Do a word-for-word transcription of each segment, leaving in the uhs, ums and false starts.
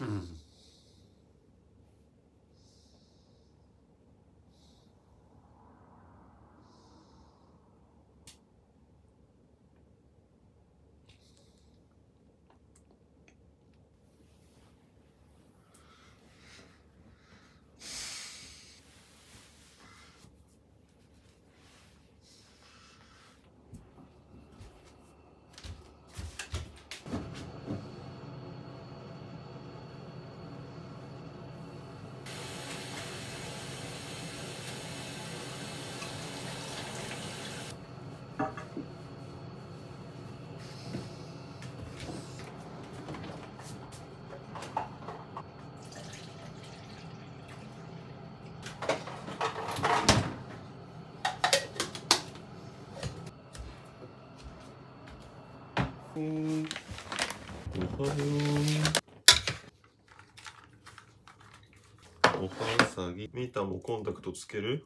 うん、おはよう。おはうさぎ。みーたんもコンタクトつける？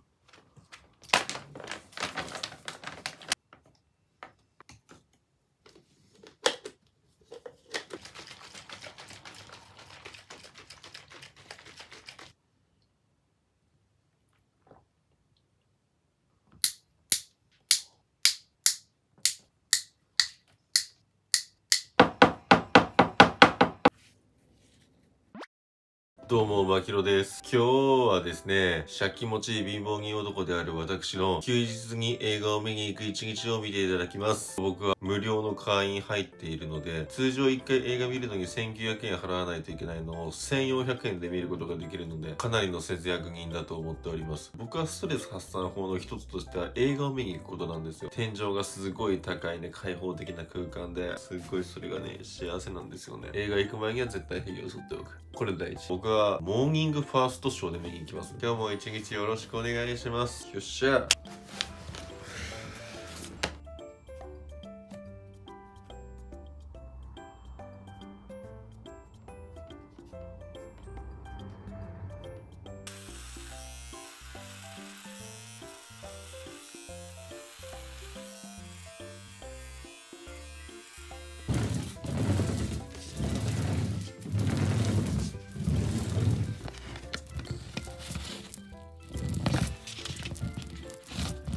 どうも、まきろです。今日はですね、借金持ち貧乏人男である私の休日に映画を見に行く一日を見ていただきます。僕は無料の会員入っているので、通常いっかい映画見るのにせんきゅうひゃくえん払わないといけないのをせんよんひゃくえんで見ることができるので、かなりの節約人だと思っております。僕はストレス発散法の一つとしては映画を見に行くことなんですよ。天井がすごい高いね、開放的な空間で、すっごいそれがね、幸せなんですよね。映画行く前には絶対ヘリを剃っておく。これ大事。僕はモーニングファーストショーで見に行きます。今日も一日よろしくお願いします。よっしゃ。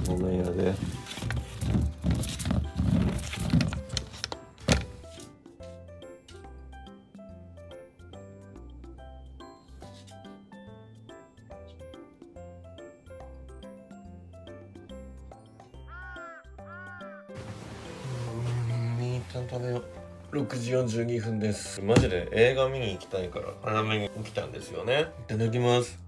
でみーたん食べよう。ろくじよんじゅうにふんです。マジで映画見に行きたいから早めに起きたんですよね。いただきます。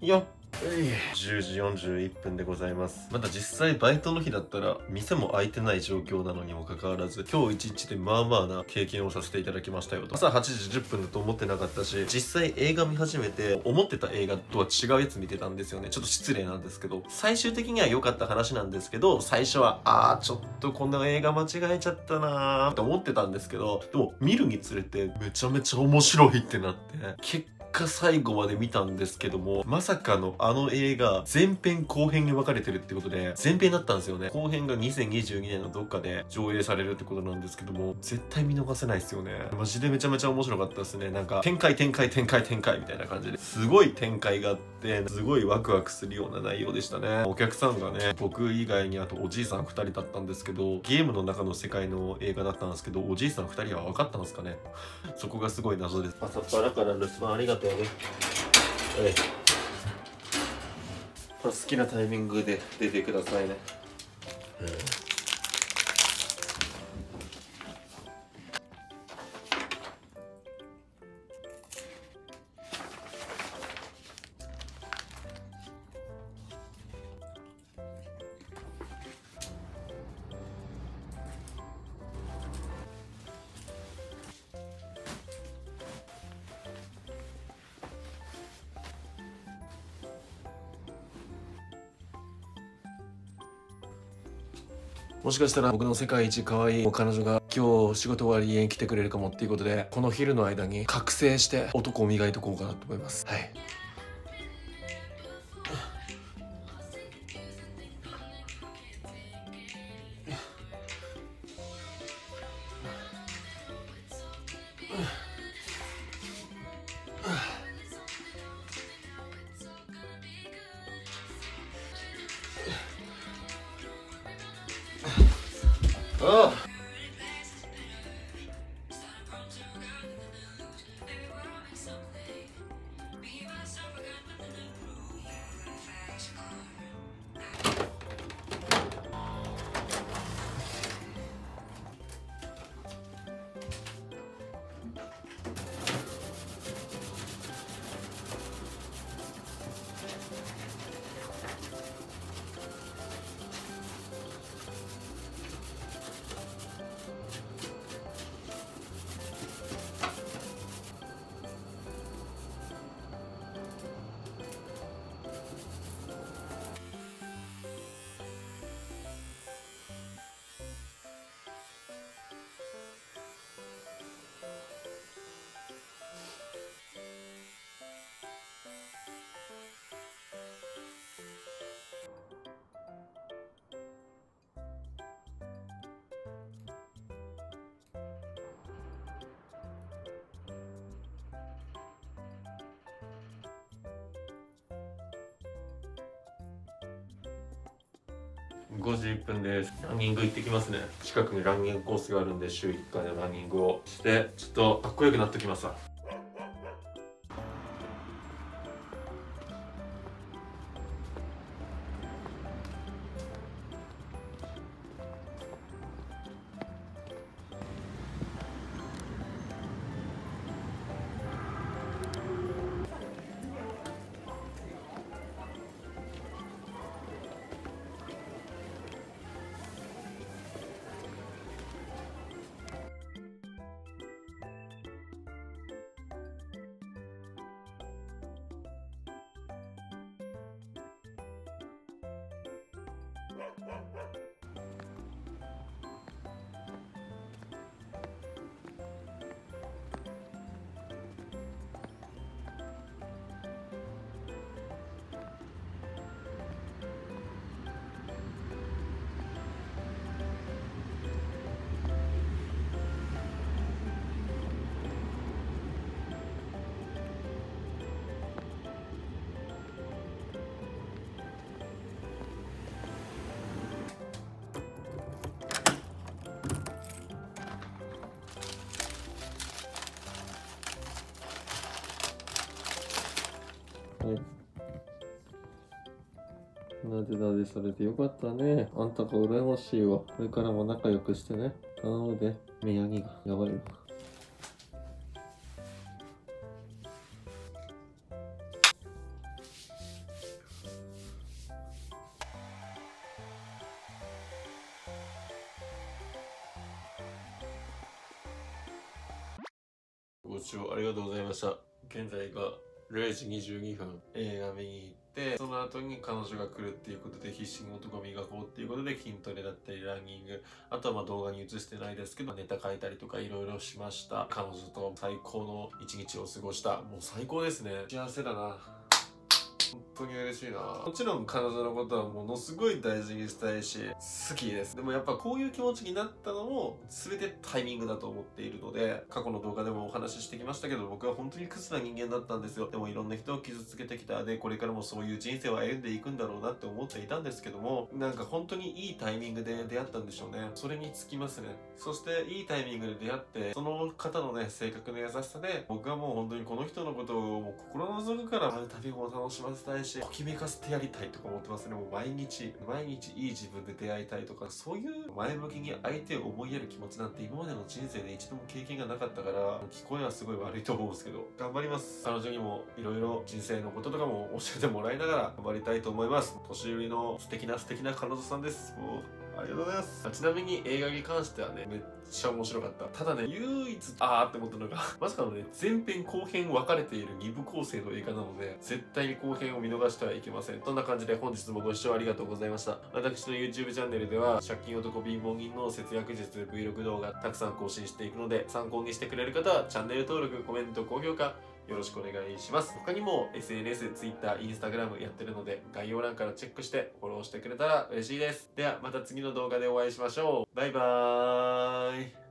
よっ。じゅうじよんじゅういっぷんでございます。まだ実際バイトの日だったら店も開いてない状況なのにもかかわらず、今日一日でまあまあな経験をさせていただきましたよと。朝はちじじゅっぷんだと思ってなかったし、実際映画見始めて思ってた映画とは違うやつ見てたんですよね。ちょっと失礼なんですけど、最終的には良かった話なんですけど、最初はあーちょっとこんな映画間違えちゃったなーって思ってたんですけど、でも見るにつれてめちゃめちゃ面白いってなって、結構果最後まで見たんですけども、まさかのあの映画、前編後編に分かれてるってことで、前編だったんですよね。後編がにせんにじゅうにねんのどっかで上映されるってことなんですけども、絶対見逃せないですよね。マジでめちゃめちゃ面白かったですね。なんか、展開展開展開展開みたいな感じで、すごい展開があって、すごいワクワクするような内容でしたね。お客さんがね、僕以外にあとおじいさんふたりだったんですけど、ゲームの中の世界の映画だったんですけど、おじいさんふたりは分かったんですかね。そこがすごい謎です。朝っぱらから留守番ありがとうね。はい。これ好きなタイミングで出てくださいね。うんもしかしたら僕の世界一可愛い彼女が今日仕事終わり家に来てくれるかもっていうことで、この昼の間に覚醒して男を磨いておこうかなと思います。はい。Oh. ごじいっぷんです。ランニング行ってきますね。近くにランニングコースがあるんで、週いっかいでランニングをして、ちょっとかっこよくなってきました。なでなでされてよかったね。あんたが羨ましいわ。これからも仲良くしてね。頼むで。目やにがやばいわ。ご視聴ありがとうございました。現在がれいじにじゅうにふん映画見に行って、その後に彼女が来るっていうことで必死に男を磨こうっていうことで筋トレだったりランニング、あとはまあ動画に映してないですけどネタ書いたりとかいろいろしました。彼女と最高の一日を過ごした。もう最高ですね。幸せだな。本当に嬉しいな。もちろん彼女のことはものすごい大事にしたいし好きです。でもやっぱこういう気持ちになったのも全てタイミングだと思っているので、過去の動画でもお話ししてきましたけど、僕は本当にクズな人間だったんですよ。でもいろんな人を傷つけてきた、でこれからもそういう人生を歩んでいくんだろうなって思っていたんですけども、なんか本当にいいタイミングで出会ったんでしょうね。それに尽きますね。そしていいタイミングで出会って、その方のね性格の優しさで僕はもう本当にこの人のことをもう心の底から会う旅も楽しませたいし、ときめかせてやりたいとか思ってますね。もう毎日毎日いい自分で出会いたいとか、そういう前向きに相手を思いやる気持ちなんて今までの人生で一度も経験がなかったから、聞こえはすごい悪いと思うんですけど頑張ります。彼女にもいろいろ人生のこととかも教えてもらいながら頑張りたいと思います。年上の素敵な素敵な彼女さんです。もうありがとうございます。ちなみに映画に関してはねめっちゃ面白かった。ただね唯一あーって思ったのがまさかのね前編後編分かれているにぶこうせいの映画なので絶対に後編を見逃してはいけません。そんな感じで本日もご視聴ありがとうございました。私の ユーチューブ チャンネルでは借金男貧乏人の節約術 ブイログ 動画たくさん更新していくので、参考にしてくれる方はチャンネル登録、コメント、高評価よろしくお願いします。他にも エスエヌエス、ツイッター、インスタグラム やってるので概要欄からチェックしてフォローしてくれたら嬉しいです。ではまた次の動画でお会いしましょう。バイバーイ。